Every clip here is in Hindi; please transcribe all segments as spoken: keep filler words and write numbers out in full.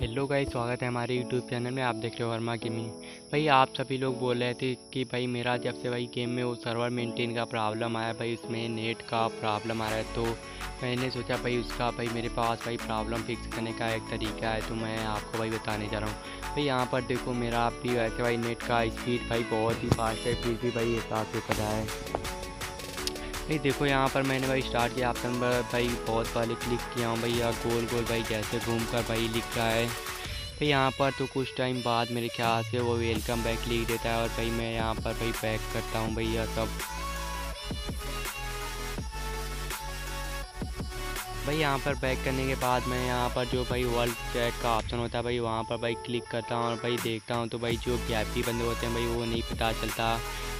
हेलो गाइस, स्वागत है हमारे यूट्यूब चैनल में। आप देख रहे हो वर्मा गेमिंग। भाई आप सभी लोग बोल रहे थे कि भाई मेरा जब से भाई गेम में वो सर्वर मेंटेन का प्रॉब्लम आया, भाई उसमें नेट का प्रॉब्लम आ रहा है, तो मैंने सोचा भाई उसका भाई मेरे पास भाई प्रॉब्लम फिक्स करने का एक तरीका है, तो मैं आपको भाई बताने जा रहा हूँ। भाई यहाँ पर देखो मेरा आप भी वैसे भाई नेट का स्पीड भाई बहुत ही फास्ट है, फिर भी भाई हिसाब से पता है। भाई देखो यहाँ पर मैंने भाई स्टार्ट किया ऑप्शन पर, भाई बहुत पहले क्लिक किया हूँ भाई, यहाँ गोल गोल भाई जैसे घूम कर भाई लिख रहा है। भाई यहाँ पर तो कुछ टाइम बाद मेरे ख्याल से वो वेलकम बैक लिख देता है, और भाई मैं यहाँ पर भाई बैक करता हूँ भाई यह सब। भाई यहाँ पर बैक करने के बाद मैं यहाँ पर जो भाई वर्ल्ड चैट का ऑप्शन होता है भाई वहाँ पर भाई क्लिक करता हूँ और भाई देखता हूँ, तो भाई जो वीआईपी बंदे होते हैं भाई वो नहीं पता चलता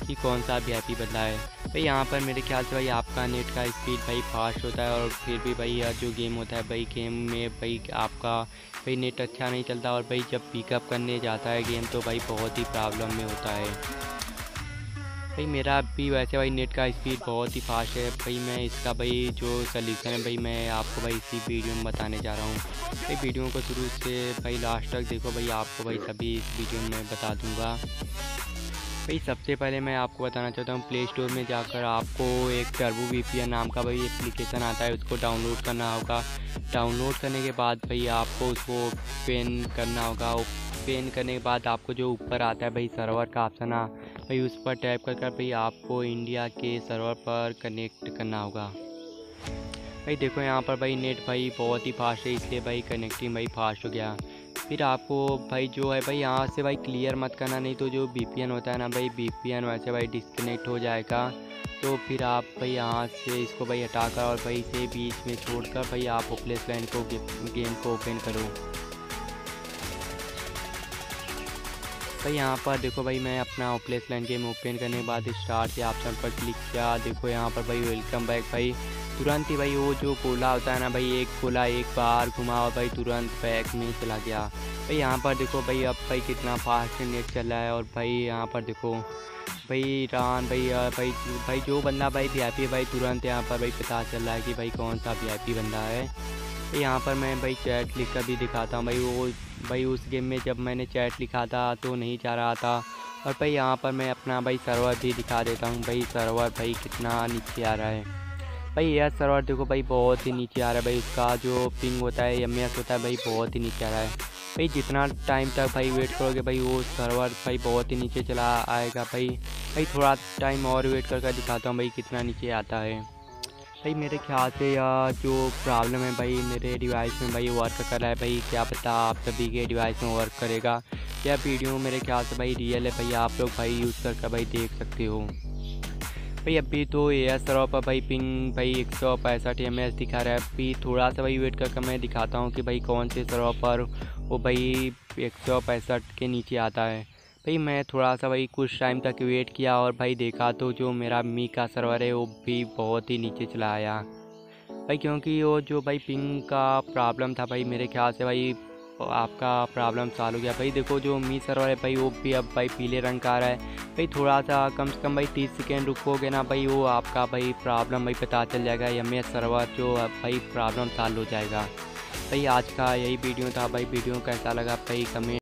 कि कौन सा वीआईपी बंदा है। भाई यहाँ पर मेरे ख्याल से भाई आपका नेट का स्पीड भाई फास्ट होता है, और फिर भी भाई यह जो गेम होता है भाई गेम में भाई आपका भाई नेट अच्छा नहीं चलता, और भाई जब पिकअप करने जाता है गेम तो भाई बहुत ही प्रॉब्लम में होता है। भाई मेरा भी वैसे भाई नेट का स्पीड बहुत ही फास्ट है। भाई मैं इसका भाई जो सल्यूशन है भाई मैं आपको भाई इसी वीडियो में बताने जा रहा हूँ। भाई वीडियो को शुरू से भाई लास्ट तक देखो, भाई आपको भाई सभी इस वीडियो में बता दूँगा। भाई सबसे पहले मैं आपको बताना चाहता हूँ, प्ले स्टोर में जाकर आपको एक टर्बो वीपीएन नाम का भाई एप्लीकेशन आता है, उसको डाउनलोड करना होगा। डाउनलोड करने के बाद भाई आपको उसको ओपन करना होगा। ओपन करने के बाद आपको जो ऊपर आता है भाई सर्वर का ऑप्शन आ भाई उस पर टैप कर कर भाई आपको इंडिया के सर्वर पर कनेक्ट करना होगा। भाई देखो यहाँ पर भाई नेट भाई बहुत ही फास्ट है, इसलिए भाई कनेक्टिंग भाई फास्ट हो गया। फिर आपको भाई जो है भाई यहाँ से भाई क्लियर मत करना, नहीं तो जो वीपीएन होता है ना भाई वीपीएन वैसे भाई डिस्कनेक्ट हो जाएगा, तो फिर आप भाई यहाँ से इसको भाई हटाकर और भाई इसे बीच में छोड़ कर भाई आप होपलेस लैंड को गेम को ओपन करो। भाई यहाँ पर देखो भाई मैं अपना होपलेस लैंड गेम ओपन करने के बाद स्टार्ट के ऑप्शन पर क्लिक किया। देखो यहाँ पर भाई वेलकम बैक, भाई तुरंत ही भाई वो जो गोला होता है ना भाई एक गोला एक बार घुमा और भाई तुरंत बैक में चला गया। भाई यहाँ पर देखो भाई अब भाई कितना फास्ट नेट चल रहा है, और भाई यहाँ पर देखो भाई रान भाई भाई भाई जो बंदा भाई वी आई पी भाई तुरंत यहाँ पर भाई पता चल रहा है कि भाई कौन सा वी आई पी बंदा है। यहाँ पर मैं भाई चैट लिख कर भी दिखाता हूँ भाई वो भाई उस गेम में जब मैंने चैट लिखा था तो नहीं जा रहा था, और भाई यहाँ पर मैं अपना भाई सर्वर भी दिखा देता हूँ। भाई सर्वर भाई कितना नीचे आ रहा है, भाई यह सर्वर देखो भाई बहुत ही नीचे आ रहा है, भाई उसका जो पिंग होता है एम एस होता है भाई बहुत ही नीचे आ रहा है। भाई जितना टाइम तक भाई वेट करोगे भाई वो सर्वर भाई बहुत ही नीचे चला आएगा। भाई भाई थोड़ा टाइम और वेट करके दिखाता हूँ भाई कितना नीचे आता है। भाई मेरे ख्याल से यह जो प्रॉब्लम है भाई मेरे डिवाइस में भाई वर्क कर रहा है, भाई क्या पता आप सभी के डिवाइस में वर्क करेगा। यह वीडियो मेरे ख्याल से भाई रियल है, भाई आप लोग भाई यूज़ करके भाई देख सकते हो। भाई अभी तो यह सर्वर पर भाई पिंग भाई एक सौ पैंसठ एम एस दिखा रहा है। अभी थोड़ा सा भाई वेट करके मैं दिखाता हूँ कि भाई कौन से सर्वर पर वो भाई एक सौ पैंसठ के नीचे आता है। भाई मैं थोड़ा सा भाई कुछ टाइम तक वेट किया और भाई देखा तो जो मेरा मी का सर्वर है वो भी बहुत ही नीचे चला आया। भाई क्योंकि वो जो भाई पिंग का प्रॉब्लम था भाई मेरे ख्याल से भाई आपका प्रॉब्लम सॉल्व हो गया। भाई देखो जो मी सर्वर है भाई वो भी अब भाई पीले रंग का आ रहा है। भाई थोड़ा सा कम से कम भाई तीस सेकेंड रुकोगे ना भाई वो आपका भाई प्रॉब्लम भाई पता चल जाएगा, या मे सर्वर जो भाई प्रॉब्लम सॉल्व हो जाएगा। भाई आज का यही वीडियो था, भाई वीडियो कैसा लगा भाई कमेंट